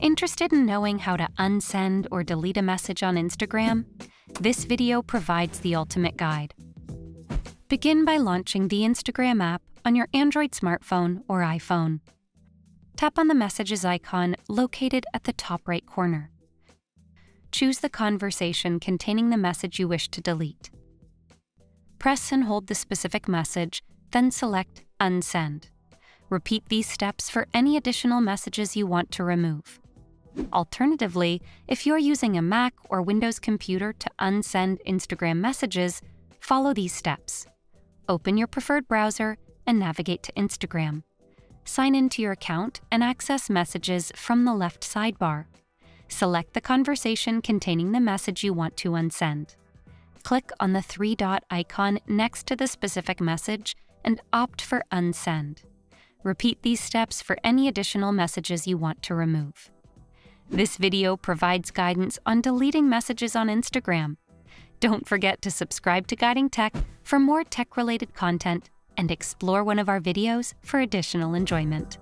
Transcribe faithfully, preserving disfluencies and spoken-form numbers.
Interested in knowing how to unsend or delete a message on Instagram? This video provides the ultimate guide. Begin by launching the Instagram app on your Android smartphone or iPhone. Tap on the messages icon located at the top right corner. Choose the conversation containing the message you wish to delete. Press and hold the specific message, then select Unsend. Repeat these steps for any additional messages you want to remove. Alternatively, if you're using a Mac or Windows computer to unsend Instagram messages, follow these steps. Open your preferred browser and navigate to Instagram. Sign into your account and access messages from the left sidebar. Select the conversation containing the message you want to unsend. Click on the three-dot icon next to the specific message and opt for Unsend. Repeat these steps for any additional messages you want to remove. This video provides guidance on deleting messages on Instagram. Don't forget to subscribe to Guiding Tech for more tech-related content and explore one of our videos for additional enjoyment.